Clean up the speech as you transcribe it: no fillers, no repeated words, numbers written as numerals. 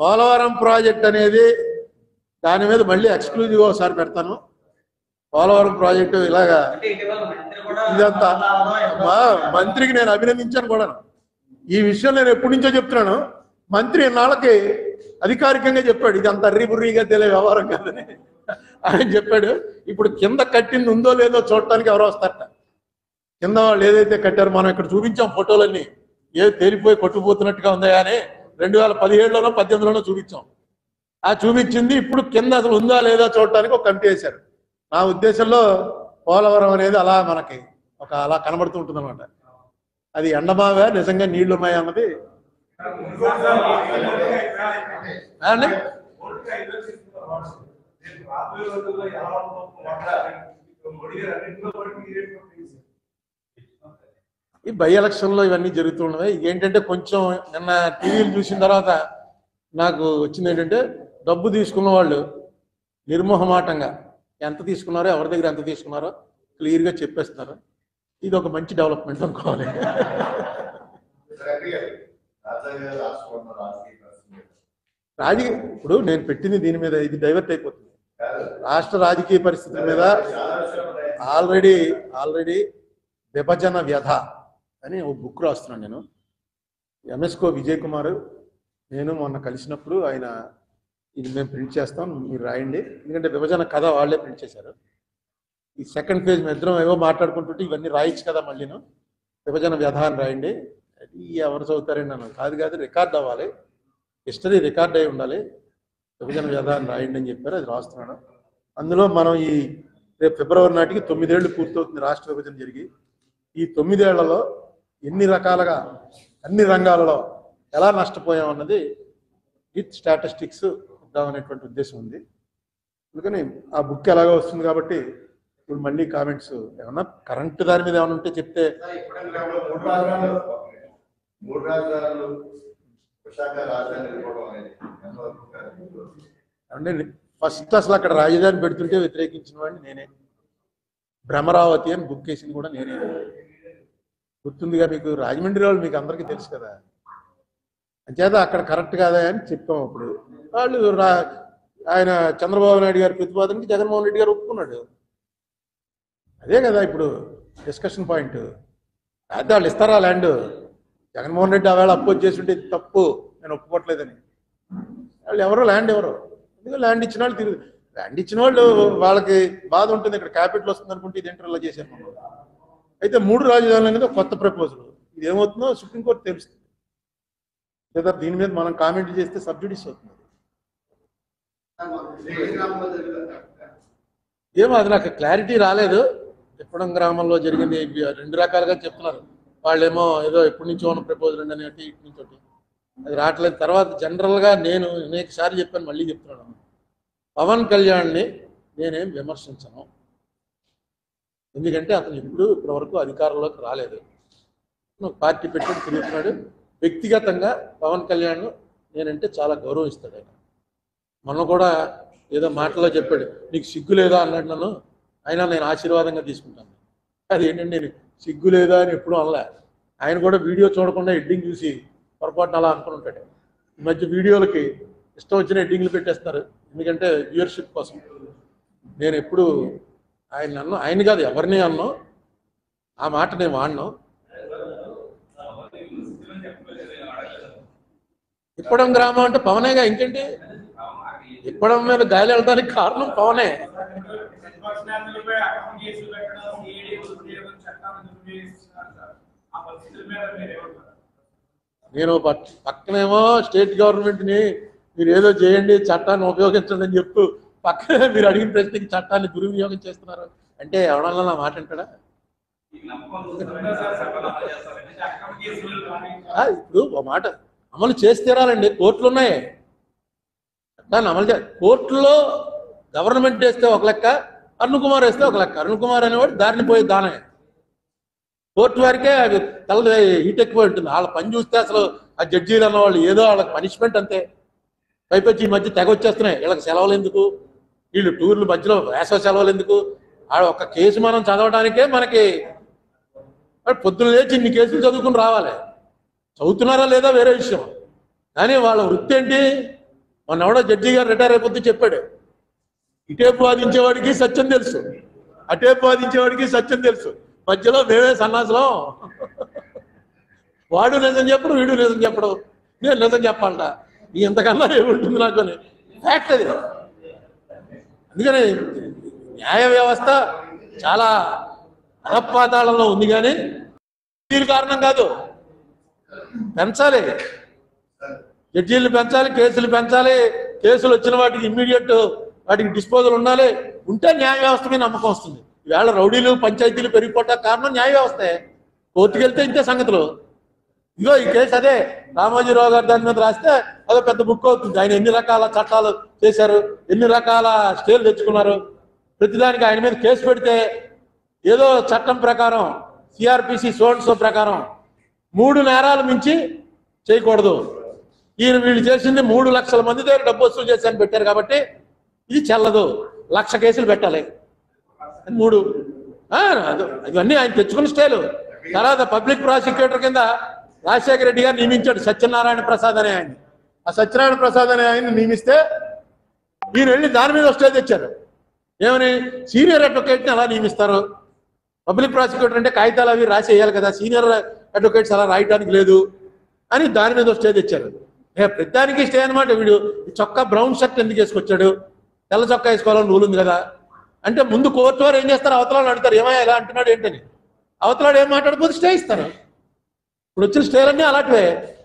Polavaram project అనేది దాని మీద మళ్ళీ ఎక్స్క్లూజివ్ ఒకసారి పెడతాను. పోలవరం ప్రాజెక్టు ఇలాగా ఇదంతా మా మంత్రికి నేను అభినందించాను కూడా. ఈ విషయం నేను ఎప్పటి నుంచో చెప్తున్నాను. మంత్రి నాళ్ళకి అధికారికంగా చెప్పాడు, ఇది అంత అర్రీబుర్రీగా తెలియ వ్యవహారం కాదని ఆయన చెప్పాడు. ఇప్పుడు కింద కట్టింది ఉందో లేదో చూడటానికి ఎవరో వస్తారట. కింద వాళ్ళు ఏదైతే కట్టారో మనం ఇక్కడ చూపించాం ఫోటోలన్నీ, ఏది తేలిపోయి కొట్టుపోతున్నట్టుగా ఉందా అని 2017లోనో 2018లోనో చూపించాం. ఆ చూపించింది ఇప్పుడు కింద అసలు ఉందా లేదా చూడటానికి ఒక కమిటీ వేశారు. నా ఉద్దేశంలో పోలవరం అనేది అలా మనకి ఒక అలా కనబడుతూ ఉంటుంది అనమాట. అది ఎండమావే నిజంగా నీళ్లుమాయా అన్నది అండి. ఈ బై ఎలక్షన్లో ఇవన్నీ జరుగుతున్నాయి. ఏంటంటే కొంచెం నిన్న టీవీలు చూసిన తర్వాత నాకు వచ్చింది ఏంటంటే, డబ్బు తీసుకున్న వాళ్ళు నిర్మోహమాటంగా ఎంత తీసుకున్నారో, ఎవరి దగ్గర ఎంత తీసుకున్నారో క్లియర్గా చెప్పేస్తున్నారు. ఇది ఒక మంచి డెవలప్మెంట్ అనుకోవాలి. రాజకీయ ఇప్పుడు నేను పెట్టింది దీని మీద, ఇది డైవర్ట్ అయిపోతుంది. రాష్ట్ర రాజకీయ పరిస్థితుల మీద ఆల్రెడీ విభజన వ్యధ అని ఒక బుక్ రాస్తున్నాను నేను. ఎంఎస్కో విజయ్ కుమార్ నేను మొన్న కలిసినప్పుడు ఆయన ఇది మేము ప్రింట్ చేస్తాం, మీరు రాయండి, ఎందుకంటే విభజన కథ వాళ్ళే ప్రింట్ చేశారు. ఈ సెకండ్ ఫేజ్ మిత్రం ఏవో మాట్లాడుకుంటుంటే ఇవన్నీ రాయొచ్చు కదా మళ్ళీను, విభజన వ్యధ అని రాయండి. అది ఎవరు చదువుతారండి అన్న కాదు కాదు, రికార్డ్ అవ్వాలి, హిస్టరీ రికార్డ్ అయి ఉండాలి. విభజన వ్యధ అని రాయండి అని చెప్పారు, అది రాస్తున్నాను. అందులో మనం ఈ రేపు ఫిబ్రవరి నాటికి 9 ఏళ్ళు పూర్తవుతుంది రాష్ట్ర విభజన జరిగి. ఈ 9 ఏళ్లలో ఎన్ని రకాలుగా అన్ని రంగాలలో ఎలా నష్టపోయాం అన్నది విత్ స్టాటిస్టిక్స్ అనేటువంటి ఉద్దేశం ఉంది. అందుకని ఆ బుక్ ఎలాగో వస్తుంది కాబట్టి ఇప్పుడు మళ్ళీ కామెంట్స్ ఏమన్నా కరెంట్ దాని మీద ఏమైనా ఉంటే చెప్తే. అంటే ఫస్ట్ అసలు అక్కడ రాజధాని పెడుతుంటే వ్యతిరేకించిన వాడిని నేనే. భ్రమరావతి అని బుక్ చేసింది కూడా నేనే, గుర్తుందిగా మీకు. రాజమండ్రి వాళ్ళు మీకు అందరికీ తెలుసు కదా, అంచేత అక్కడ కరెక్ట్ కాదా అని చెప్పాం. అప్పుడు వాళ్ళు ఆయన చంద్రబాబు నాయుడు గారి ప్రతిపాదనకి జగన్మోహన్ రెడ్డి గారు ఒప్పుకున్నాడు. అదే కదా ఇప్పుడు డిస్కషన్ పాయింట్. అయితే వాళ్ళు ఇస్తారా ల్యాండ్? జగన్మోహన్ రెడ్డి ఆవేళ అపోజ్ చేసి ఉంటే తప్పు, నేను ఒప్పుకోవట్లేదని. వాళ్ళు ఎవరో ల్యాండ్ ఎవరో, ఎందుకంటే ల్యాండ్ ఇచ్చిన వాళ్ళు ల్యాండ్ ఇచ్చిన వాళ్ళు వాళ్ళకి బాధ ఉంటుంది, ఇక్కడ క్యాపిటల్ వస్తుంది అనుకుంటే ఇది ఇంటర్లో చేశారు. అయితే 3 రాజధానులు అనేది కొత్త ప్రపోజల్. ఇది ఏమవుతుందో సుప్రీంకోర్టు తెలుస్తుంది. లేదా దీని మీద మనం కామెంట్ చేస్తే సబ్సిడీస్ అవుతుంది. ఏమో అది నాకు క్లారిటీ రాలేదు. తిప్పడం గ్రామంలో జరిగింది 2 రకాలుగా చెప్తున్నారు. వాళ్ళేమో ఏదో ఎప్పటి నుంచో ఉన్న ప్రపోజల్ అండి అనేటి ఇటు నుంచి ఒకటి, అది రావట్లేదు. తర్వాత జనరల్గా నేను అనేకసారి చెప్పాను, మళ్ళీ చెప్తున్నాను, పవన్ కళ్యాణ్ని నేనేం విమర్శించను. ఎందుకంటే అతను ఎప్పుడు ఇప్పటివరకు అధికారంలోకి రాలేదు, పార్టీ పెట్టుకుని తిరుగుతున్నాడు. వ్యక్తిగతంగా పవన్ కళ్యాణ్ నేనంటే చాలా గౌరవిస్తాడు ఆయన. మొన్న కూడా ఏదో మాటలో చెప్పాడు, నీకు సిగ్గు లేదా అన్నాడు నన్ను. అయినా నేను ఆశీర్వాదంగా తీసుకుంటాను. అదేంటంటే నేను సిగ్గు లేదా అని ఎప్పుడూ అనలే. ఆయన కూడా వీడియో చూడకుండా ఎడ్డింగ్ చూసి పొరపాటున అలా అనుకుని ఉంటాడు. ఈ మధ్య వీడియోలకి ఇష్టం వచ్చిన ఎడ్డింగ్లు పెట్టేస్తారు, ఎందుకంటే వ్యూయర్షిప్ కోసం. నేను ఎప్పుడు ఆయన అన్నా, ఆయన కాదు ఎవరిని అన్నా, ఆ మాట నేను వాడినా. తిప్పడం గ్రామం అంటే పవనేగా, ఇంకేంటి. తిప్పడం మీద గాలి వెళ్ళడానికి కారణం పవనే. నేను పక్కనేమో స్టేట్ గవర్నమెంట్ని మీరు ఏదో చేయండి, చట్టాన్ని ఉపయోగించండి అని చెప్పు, పక్కనే మీరు అడిగిన ప్రశ్నకి చట్టాన్ని దుర్వినియోగం చేస్తున్నారు అంటే ఎవడన్నా నా మాట అంటాడా? ఇప్పుడు ఒక మాట అమలు చేస్తేరాలండి, కోర్టులు ఉన్నాయి, దాన్ని అమలు చే. కోర్టులో గవర్నమెంట్ వేస్తే ఒక లెక్క, అరుణ్ కుమార్ వేస్తే ఒక లెక్క. అరుణ్ కుమార్ అనేవాడు దారిని పోయి దానే, కోర్టు వారికే అది తల హీట్ ఎక్కువ ఉంటుంది. వాళ్ళ పని చూస్తే అసలు ఆ జడ్జీలు అన్నవాళ్ళు ఏదో వాళ్ళకి పనిష్మెంట్ అంతే. పైపచ్చి ఈ మధ్య తెగ వచ్చేస్తున్నాయి, వీళ్ళకి సెలవులు ఎందుకు, వీళ్ళు టూర్లు మధ్యలో వేసవ సెలవులు ఎందుకు. ఆడ ఒక కేసు మనం చదవడానికే మనకి పొద్దున లేచి ఇన్ని కేసులు చదువుకుని రావాలి. చదువుతున్నారా లేదా వేరే విషయం, కానీ వాళ్ళ వృత్తి ఏంటి, మనవడ జడ్జిగా రిటైర్ అయిపోద్ది చెప్పాడు. ఇటేపు వాదించేవాడికి సత్యం తెలుసు, అటేపు వాదించేవాడికి సత్యం తెలుసు, మధ్యలో మేమే సన్నాసులో, వాడు నిజం చెప్పడు వీడు నిజం చెప్పడు, నేను నిజం చెప్పాలట, నీ ఇంతకన్నా ఏముంటుంది నాకు అని ఫ్యాక్ట్ అది. అందుకని న్యాయ వ్యవస్థ చాలా అధపాతాళంలో ఉంది, కానీ దీని కారణం కాదు. పెంచాలి జడ్జీలు, పెంచాలి కేసులు, పెంచాలి కేసులు వచ్చిన వాటికి ఇమ్మీడియట్ వాటికి డిస్పోజల్ ఉండాలి. ఉంటే న్యాయ వ్యవస్థ మీద నమ్మకం వస్తుంది. ఈవేళ రౌడీలు పంచాయతీలు పెరిగిపోవడానికి కారణం న్యాయ వ్యవస్థే. కోర్టుకు వెళ్తే ఇంతే సంగతులు. ఇగో ఈ కేసు అదే రామోజీరావు గారు దాని మీద రాస్తే అదో పెద్ద బుక్ అవుతుంది. ఆయన ఎన్ని రకాల చట్టాలు చేశారు, ఎన్ని రకాల స్టేలు తెచ్చుకున్నారు, ప్రతిదానికి ఆయన మీద కేసు పెడితే ఏదో చట్టం ప్రకారం సిఆర్పిసి సోన్సో ప్రకారం 3 నేరాలు మించి చేయకూడదు. ఈయన వీళ్ళు చేసింది 3 లక్షల మంది దగ్గర డబ్బు వసూలు చేసి అని పెట్టారు కాబట్టి ఇది చెల్లదు, 1,00,000 కేసులు పెట్టాలి 3. ఇవన్నీ ఆయన తెచ్చుకున్న స్టైలు. తర్వాత పబ్లిక్ ప్రాసిక్యూటర్ కింద రాజశేఖర రెడ్డి గారు నియమించాడు సత్యనారాయణ ప్రసాద్ అనే ఆయన్ని. ఆ సత్యనారాయణ ప్రసాద్ అనే ఆయన్ని నియమిస్తే ఈయన వెళ్ళి దాని మీద స్టే తెచ్చారు. ఏమని సీనియర్ అడ్వకేట్ని అలా నియమిస్తారు, పబ్లిక్ ప్రాసిక్యూటర్ అంటే కాగితాలు అవి రాసి వేయాలి కదా, సీనియర్ అడ్వకేట్స్ అలా రాయడానికి లేదు అని దాని మీద స్టే తెచ్చారు. ప్రతిదానికి స్టే అనమాట. వీడు చొక్కా బ్రౌన్ షర్ట్ ఎందుకు వేసుకొచ్చాడు, తెల్ల చొక్కా వేసుకోవాలని రూల్ ఉంది కదా అంటే ముందు కోర్టు వారు ఏం చేస్తారు, అవతలాడు అడుగుతారు ఏమయ్యా ఇలా అంటున్నాడు ఏంటని. అవతలాడు ఏం మాట్లాడకపోతే స్టే ఇస్తారు. ఇప్పుడు వచ్చిన స్టేలన్నీ అలాంటివే.